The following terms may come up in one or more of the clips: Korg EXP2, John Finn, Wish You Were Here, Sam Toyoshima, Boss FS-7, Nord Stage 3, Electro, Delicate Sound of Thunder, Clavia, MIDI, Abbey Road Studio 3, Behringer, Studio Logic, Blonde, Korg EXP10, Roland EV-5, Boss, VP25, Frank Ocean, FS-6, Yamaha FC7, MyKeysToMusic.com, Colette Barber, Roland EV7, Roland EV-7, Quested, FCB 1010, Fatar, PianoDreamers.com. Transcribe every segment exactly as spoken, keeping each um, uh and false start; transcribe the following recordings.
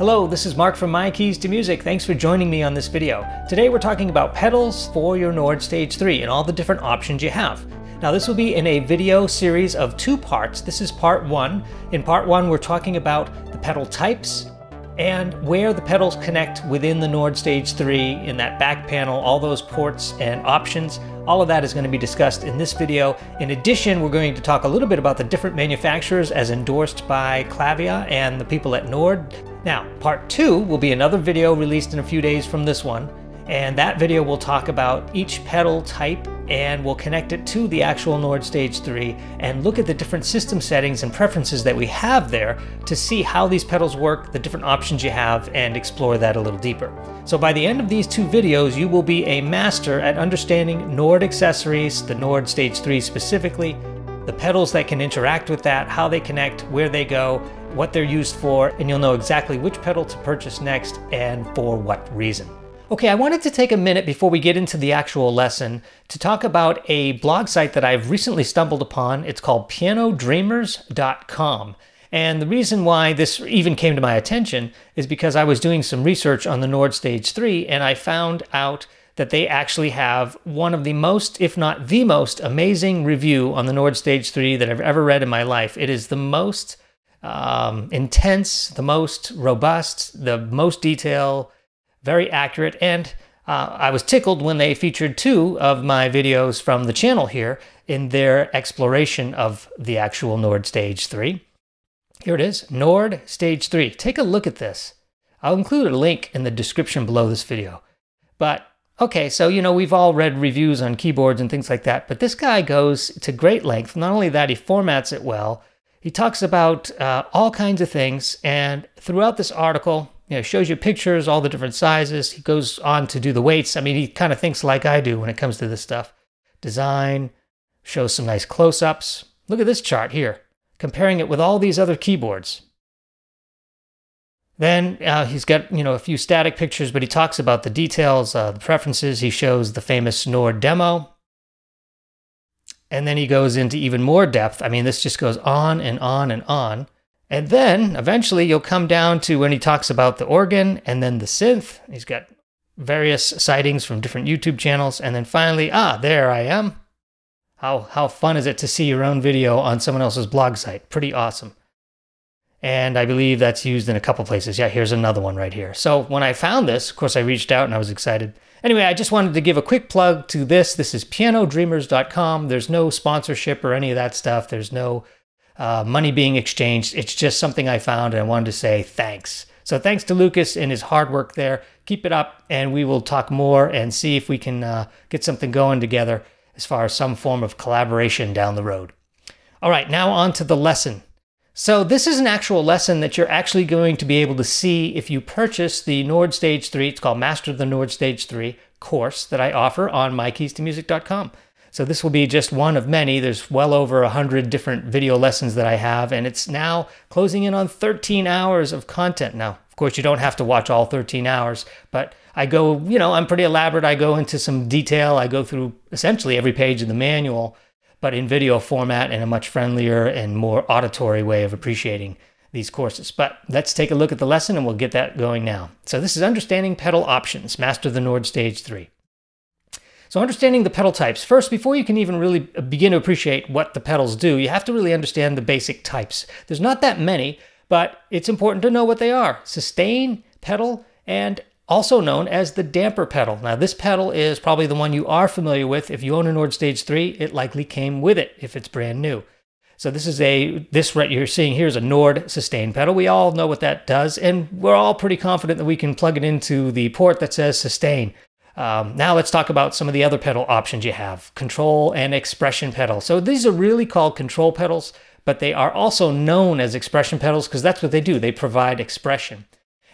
Hello, this is Mark from My Keys to Music. Thanks for joining me on this video. Today we're talking about pedals for your Nord Stage three and all the different options you have. Now this will be in a video series of two parts. This is part one. In part one, we're talking about the pedal types and where the pedals connect within the Nord Stage three in that back panel, all those ports and options. All of that is going to be discussed in this video. In addition, we're going to talk a little bit about the different manufacturers as endorsed by Clavia and the people at Nord. Now, part two will be another video released in a few days from this one, and that video will talk about each pedal type and we'll connect it to the actual Nord Stage three and look at the different system settings and preferences that we have there to see how these pedals work, the different options you have, and explore that a little deeper. So by the end of these two videos, you will be a master at understanding Nord accessories, the Nord Stage three specifically, the pedals that can interact with that, how they connect, where they go, what they're used for, and you'll know exactly which pedal to purchase next and for what reason. Okay, I wanted to take a minute before we get into the actual lesson to talk about a blog site that I've recently stumbled upon. It's called Piano Dreamers dot com. And the reason why this even came to my attention is because I was doing some research on the Nord Stage three and I found out that they actually have one of the most, if not the most, amazing review on the Nord Stage three that I've ever read in my life. It is the most um, intense, the most robust, the most detail, very accurate, and uh, I was tickled when they featured two of my videos from the channel here in their exploration of the actual Nord Stage three. Here it is, Nord Stage three. Take a look at this. I'll include a link in the description below this video. But okay, so you know, we've all read reviews on keyboards and things like that, but this guy goes to great length. Not only that, he formats it well. He talks about uh, all kinds of things, and throughout this article, you know, shows you pictures, all the different sizes. He goes on to do the weights. I mean, he kind of thinks like I do when it comes to this stuff. Design, shows some nice close-ups. Look at this chart here, comparing it with all these other keyboards. Then uh, he's got, you know, a few static pictures, but he talks about the details, uh, the preferences. He shows the famous Nord demo. And then he goes into even more depth. I mean, this just goes on and on and on. And then eventually you'll come down to when he talks about the organ and then the synth. He's got various sightings from different YouTube channels. And then finally, ah, there I am. How, how fun is it to see your own video on someone else's blog site? Pretty awesome. And I believe that's used in a couple places. Yeah, here's another one right here. So when I found this, of course, I reached out and I was excited. Anyway, I just wanted to give a quick plug to this. This is Piano Dreamers dot com. There's no sponsorship or any of that stuff. There's no Uh, money being exchanged. It's just something I found and I wanted to say thanks. So thanks to Lucas and his hard work there. Keep it up and we will talk more and see if we can uh, get something going together as far as some form of collaboration down the road. All right, now on to the lesson. So this is an actual lesson that you're actually going to be able to see if you purchase the Nord Stage three. It's called Master the Nord Stage three course that I offer on My Keys To Music dot com. So this will be just one of many. There's well over one hundred different video lessons that I have, and it's now closing in on thirteen hours of content. Now, of course, you don't have to watch all thirteen hours, but I go, you know, I'm pretty elaborate. I go into some detail. I go through essentially every page of the manual, but in video format and a much friendlier and more auditory way of appreciating these courses. But let's take a look at the lesson and we'll get that going now. So this is Understanding Pedal Options, Master the Nord Stage three. So understanding the pedal types. First, before you can even really begin to appreciate what the pedals do, you have to really understand the basic types. There's not that many, but it's important to know what they are. Sustain pedal, and also known as the damper pedal. Now this pedal is probably the one you are familiar with. If you own a Nord Stage three, it likely came with it if it's brand new. So this is a, this right you're seeing here is a Nord sustain pedal. We all know what that does, and we're all pretty confident that we can plug it into the port that says sustain. Um, now let's talk about some of the other pedal options you have. Control and expression pedal. So these are really called control pedals, but they are also known as expression pedals because that's what they do. They provide expression.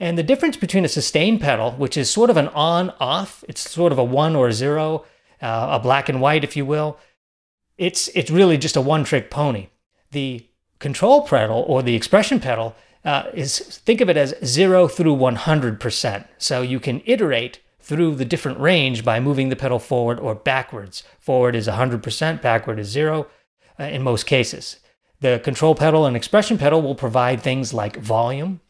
And the difference between a sustain pedal, which is sort of an on-off, it's sort of a one or a zero, uh, a black and white, if you will. It's, it's really just a one-trick pony. The control pedal or the expression pedal uh, is, think of it as zero through one hundred percent. So you can iterate through the different range by moving the pedal forward or backwards. Forward is one hundred percent, backward is zero uh, in most cases. The control pedal and expression pedal will provide things like volume.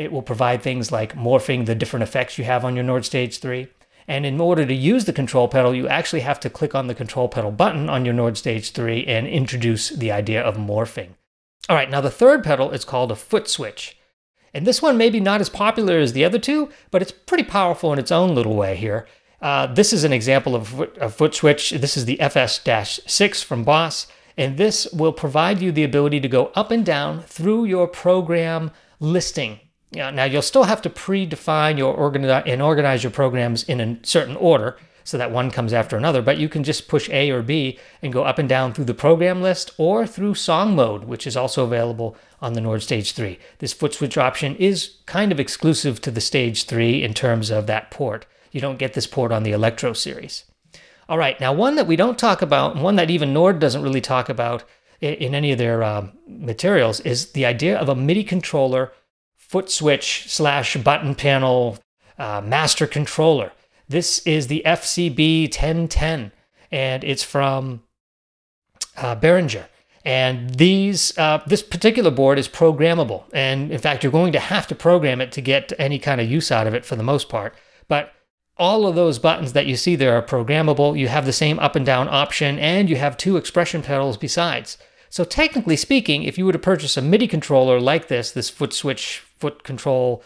It will provide things like morphing the different effects you have on your Nord Stage three. And in order to use the control pedal, you actually have to click on the control pedal button on your Nord Stage three and introduce the idea of morphing. All right, now the third pedal is called a foot switch. And this one may be not as popular as the other two, but it's pretty powerful in its own little way here. Uh, this is an example of a foot switch. This is the F S six from Boss, and this will provide you the ability to go up and down through your program listing. Now, you'll still have to predefine your organize and organize your programs in a certain order so that one comes after another, but you can just push A or B and go up and down through the program list or through song mode, which is also available on the Nord Stage three. This foot switch option is kind of exclusive to the Stage three in terms of that port. You don't get this port on the Electro series. All right, now one that we don't talk about, and one that even Nord doesn't really talk about in any of their uh, materials, is the idea of a MIDI controller, foot switch slash button panel uh, master controller. This is the F C B ten ten, and it's from uh, Behringer. And these, uh, this particular board is programmable. And in fact, you're going to have to program it to get any kind of use out of it for the most part. But all of those buttons that you see there are programmable. You have the same up and down option, and you have two expression pedals besides. So technically speaking, if you were to purchase a MIDI controller like this, this foot switch, foot control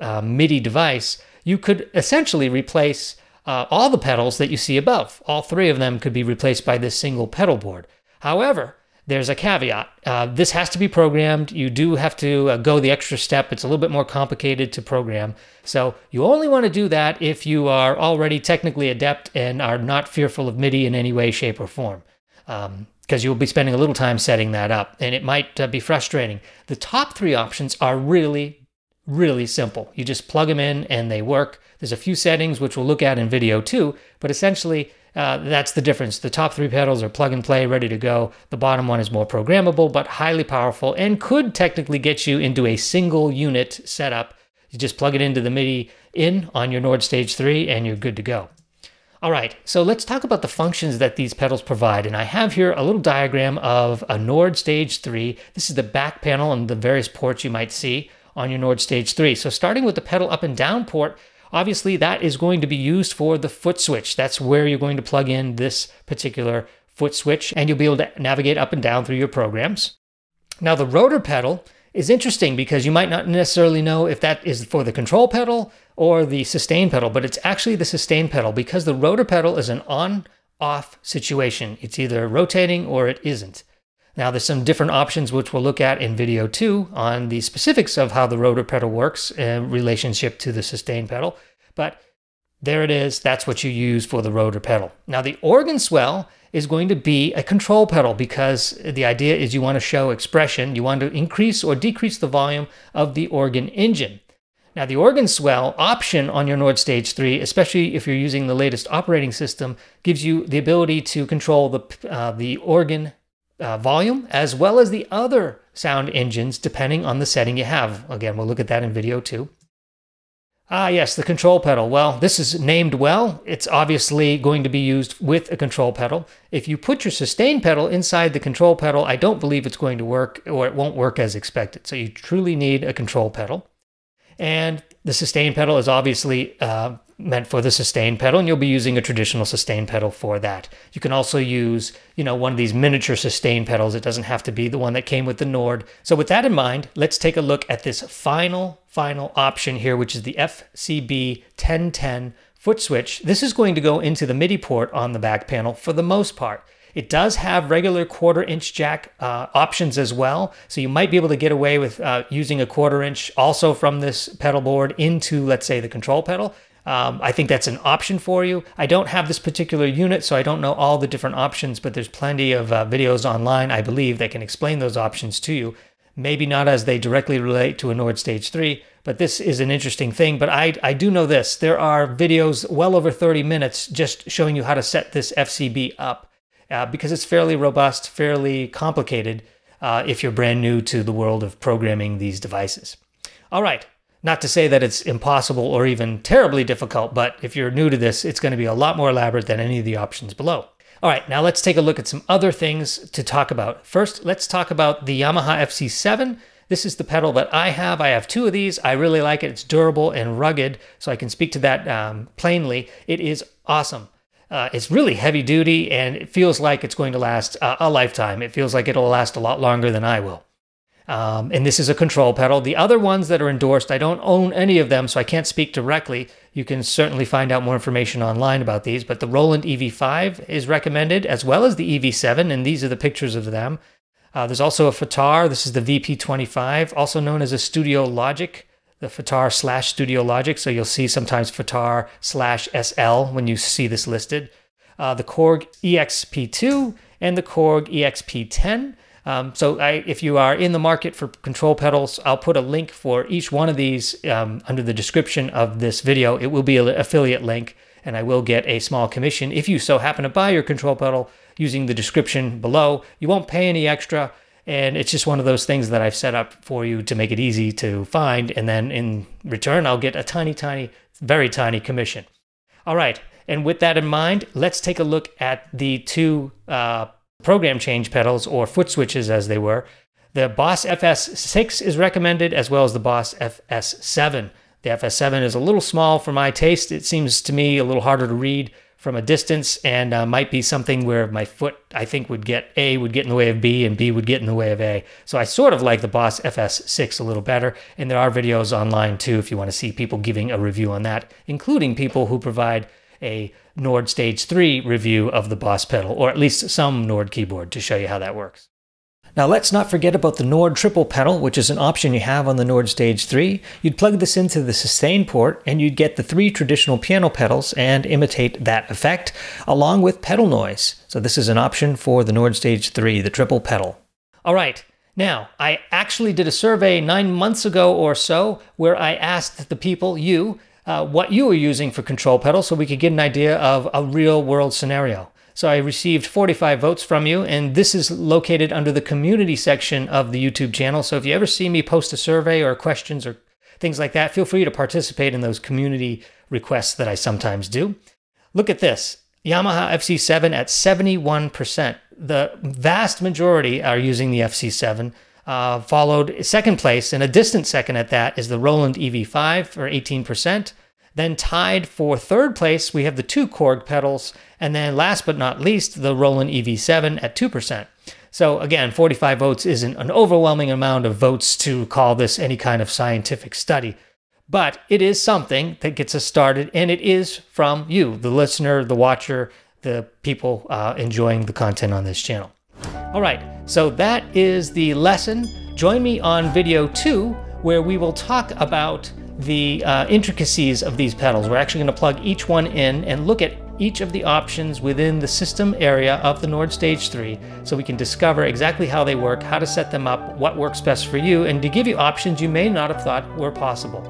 uh, MIDI device, you could essentially replace uh, all the pedals that you see above. All three of them could be replaced by this single pedal board. However, there's a caveat. Uh, this has to be programmed. You do have to uh, go the extra step. It's a little bit more complicated to program. So you only want to do that if you are already technically adept and are not fearful of MIDI in any way, shape, or form. Um, because you'll be spending a little time setting that up, and it might uh, be frustrating. The top three options are really really simple. You just plug them in and they work. There's a few settings which we'll look at in video too, but essentially uh, that's the difference. The top three pedals are plug and play, ready to go. The bottom one is more programmable, but highly powerful and could technically get you into a single unit setup. You just plug it into the MIDI in on your Nord Stage three and you're good to go. All right, so let's talk about the functions that these pedals provide. And I have here a little diagram of a Nord Stage three. This is the back panel and the various ports you might see on your Nord Stage three. So starting with the pedal up and down port, obviously that is going to be used for the foot switch. That's where you're going to plug in this particular foot switch, and you'll be able to navigate up and down through your programs. Now the rotor pedal is interesting because you might not necessarily know if that is for the control pedal or the sustain pedal, but it's actually the sustain pedal because the rotor pedal is an on-off situation. It's either rotating or it isn't. Now there's some different options which we'll look at in video two on the specifics of how the rotor pedal works in relationship to the sustain pedal, but there it is, that's what you use for the rotor pedal. Now the organ swell is going to be a control pedal because the idea is you want to show expression, you want to increase or decrease the volume of the organ engine. Now the organ swell option on your Nord Stage three, especially if you're using the latest operating system, gives you the ability to control the, uh, the organ uh, volume as well as the other sound engines depending on the setting you have. Again, we'll look at that in video two. Ah yes, the control pedal. Well, this is named well. It's obviously going to be used with a control pedal. If you put your sustain pedal inside the control pedal, I don't believe it's going to work, or it won't work as expected. So you truly need a control pedal. And the sustain pedal is obviously uh, meant for the sustain pedal, and you'll be using a traditional sustain pedal for that. You can also use, you know, one of these miniature sustain pedals. It doesn't have to be the one that came with the Nord. So with that in mind, let's take a look at this final, final option here, which is the F C B ten ten foot switch. This is going to go into the MIDI port on the back panel for the most part. It does have regular quarter inch jack uh, options as well. So you might be able to get away with uh, using a quarter inch also from this pedal board into, let's say, the control pedal. Um, I think that's an option for you. I don't have this particular unit, so I don't know all the different options, but there's plenty of uh, videos online, I believe, that can explain those options to you. Maybe not as they directly relate to a Nord Stage three, but this is an interesting thing. But I, I do know this. There are videos well over thirty minutes just showing you how to set this F C B up. Uh, because it's fairly robust, fairly complicated uh, if you're brand new to the world of programming these devices. All right, not to say that it's impossible or even terribly difficult, but if you're new to this, it's going to be a lot more elaborate than any of the options below. All right, now let's take a look at some other things to talk about. First, let's talk about the Yamaha F C seven. This is the pedal that I have. I have two of these. I really like it. It's durable and rugged, so I can speak to that um, plainly. It is awesome. Uh, it's really heavy duty, and it feels like it's going to last uh, a lifetime. It feels like it'll last a lot longer than I will. Um, and this is a control pedal. The other ones that are endorsed, I don't own any of them, so I can't speak directly. You can certainly find out more information online about these, but the Roland E V five is recommended, as well as the E V seven, and these are the pictures of them. Uh, there's also a Fatar. This is the V P twenty-five, also known as a Studio Logic, the Fatar slash Studio Logic, so you'll see sometimes Fatar slash S L when you see this listed. Uh, the Korg E X P two and the Korg E X P ten. Um, so I, if you are in the market for control pedals, I'll put a link for each one of these um, under the description of this video. It will be an affiliate link, and I will get a small commission. If you so happen to buy your control pedal using the description below, you won't pay any extra, and it's just one of those things that I've set up for you to make it easy to find, and then in return, I'll get a tiny, tiny, very tiny commission. All right, and with that in mind, let's take a look at the two uh, program change pedals, or foot switches as they were. The Boss F S six is recommended, as well as the Boss F S seven. The F S seven is a little small for my taste. It seems to me a little harder to read from a distance, and uh, might be something where my foot, I think, would get A would get in the way of B, and B would get in the way of A. So I sort of like the Boss F S six a little better, and there are videos online too if you want to see people giving a review on that, including people who provide a Nord Stage three review of the Boss pedal, or at least some Nord keyboard, to show you how that works. Now let's not forget about the Nord triple pedal, which is an option you have on the Nord Stage three. You'd plug this into the sustain port, and you'd get the three traditional piano pedals and imitate that effect, along with pedal noise. So this is an option for the Nord Stage three, the triple pedal. All right. Now, I actually did a survey nine months ago or so where I asked the people, you, Uh, what you were using for control pedals, so we could get an idea of a real world scenario. So I received forty-five votes from you, and this is located under the community section of the YouTube channel. So if you ever see me post a survey or questions or things like that, feel free to participate in those community requests that I sometimes do. Look at this. Yamaha F C seven at seventy-one percent. The vast majority are using the F C seven. Uh, followed second place, and a distant second at that, is the Roland E V five for eighteen percent. Then tied for third place, we have the two Korg pedals, and then last but not least, the Roland E V seven at two percent. So again, forty-five votes isn't an overwhelming amount of votes to call this any kind of scientific study, but it is something that gets us started, and it is from you, the listener, the watcher, the people uh, enjoying the content on this channel. All right, so that is the lesson. Join me on video two, where we will talk about the uh, intricacies of these pedals. We're actually going to plug each one in and look at each of the options within the system area of the Nord Stage three, so we can discover exactly how they work, how to set them up, what works best for you, and to give you options you may not have thought were possible.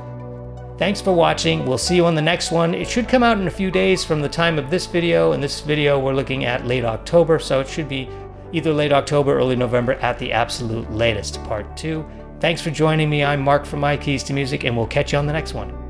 Thanks for watching. We'll see you on the next one. It should come out in a few days from the time of this video, and this video we're looking at late October, so it should be either late October, early November at the absolute latest, part two. Thanks for joining me. I'm Mark from My Keys to Music, and we'll catch you on the next one.